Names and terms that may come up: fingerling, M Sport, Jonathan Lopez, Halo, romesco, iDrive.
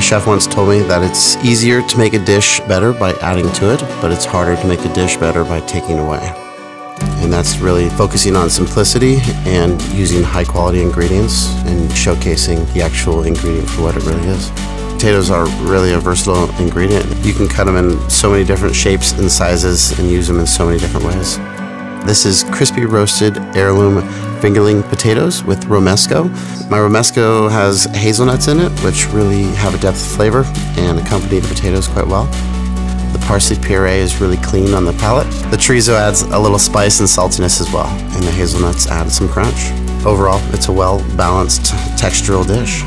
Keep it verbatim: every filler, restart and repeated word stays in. A chef once told me that it's easier to make a dish better by adding to it, but it's harder to make a dish better by taking away. And that's really focusing on simplicity and using high quality ingredients and showcasing the actual ingredient for what it really is. Potatoes are really a versatile ingredient. You can cut them in so many different shapes and sizes and use them in so many different ways. This is crispy roasted heirloom fingerling potatoes with romesco. My romesco has hazelnuts in it, which really have a depth of flavor and accompany the potatoes quite well. The parsley puree is really clean on the palate. The chorizo adds a little spice and saltiness as well, and the hazelnuts add some crunch. Overall, it's a well-balanced textural dish.